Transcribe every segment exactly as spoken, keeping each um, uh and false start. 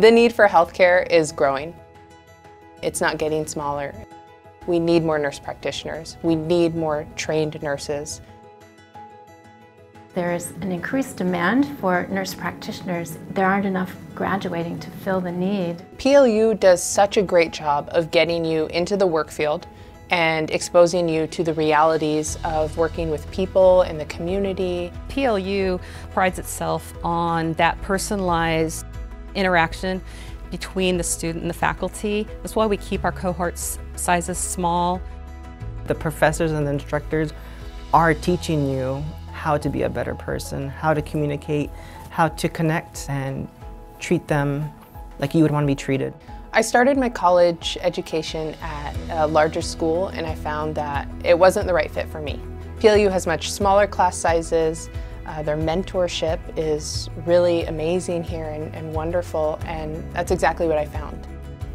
The need for healthcare is growing. It's not getting smaller. We need more nurse practitioners. We need more trained nurses. There is an increased demand for nurse practitioners. There aren't enough graduating to fill the need. P L U does such a great job of getting you into the work field and exposing you to the realities of working with people in the community. P L U prides itself on that personalized interaction between the student and the faculty. That's why we keep our cohort sizes small. The professors and the instructors are teaching you how to be a better person, how to communicate, how to connect, and treat them like you would want to be treated. I started my college education at a larger school, and I found that it wasn't the right fit for me. P L U has much smaller class sizes. Uh, their mentorship is really amazing here and, and wonderful, and that's exactly what I found.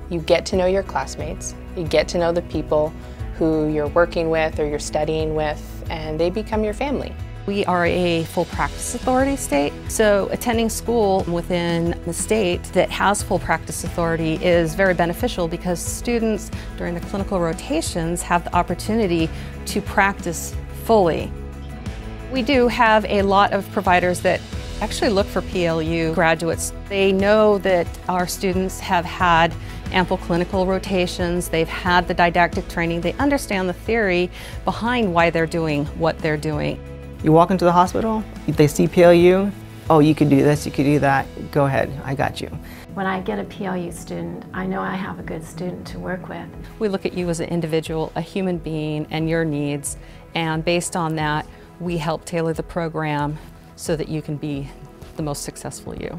You get to know your classmates, you get to know the people who you're working with or you're studying with, and they become your family. We are a full practice authority state, so attending school within the state that has full practice authority is very beneficial because students during the clinical rotations have the opportunity to practice fully. We do have a lot of providers that actually look for P L U graduates. They know that our students have had ample clinical rotations, they've had the didactic training, they understand the theory behind why they're doing what they're doing. You walk into the hospital, they see P L U, oh, you could do this, you could do that, go ahead, I got you. When I get a P L U student, I know I have a good student to work with. We look at you as an individual, a human being, and your needs, and based on that, we help tailor the program so that you can be the most successful you.